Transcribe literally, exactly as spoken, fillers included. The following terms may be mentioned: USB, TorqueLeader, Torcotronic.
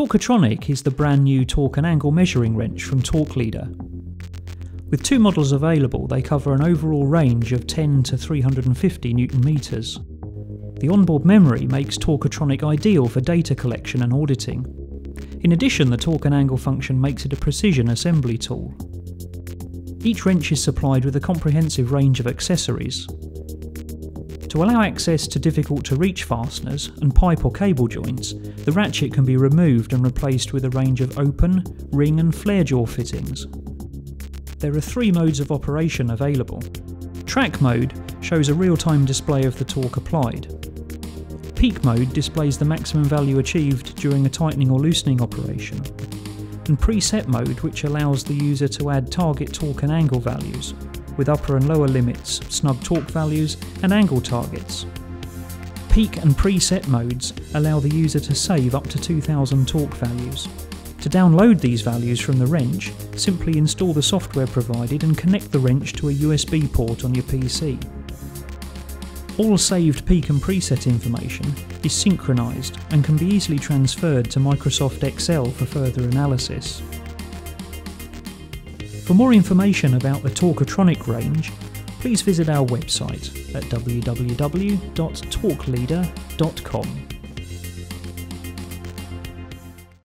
Torcotronic is the brand new torque and angle measuring wrench from TorqueLeader. With two models available, they cover an overall range of ten to three hundred fifty Newton meters. The onboard memory makes Torcotronic ideal for data collection and auditing. In addition, the torque and angle function makes it a precision assembly tool. Each wrench is supplied with a comprehensive range of accessories. To allow access to difficult-to-reach fasteners and pipe or cable joints, the ratchet can be removed and replaced with a range of open, ring and flare jaw fittings. There are three modes of operation available. Track mode shows a real-time display of the torque applied. Peak mode displays the maximum value achieved during a tightening or loosening operation. And preset mode, which allows the user to add target torque and angle values, with upper and lower limits, snug torque values and angle targets. Peak and preset modes allow the user to save up to two thousand torque values. To download these values from the wrench, simply install the software provided and connect the wrench to a U S B port on your P C. All saved peak and preset information is synchronized and can be easily transferred to Microsoft Excel for further analysis. For more information about the Torcotronic range, please visit our website at w w w dot torque leader dot com.